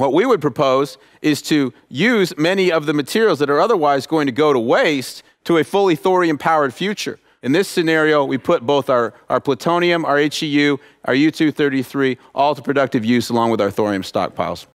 What we would propose is to use many of the materials that are otherwise going to go to waste to a fully thorium-powered future. In this scenario, we put both our plutonium, our HEU, our U-233, all to productive use along with our thorium stockpiles.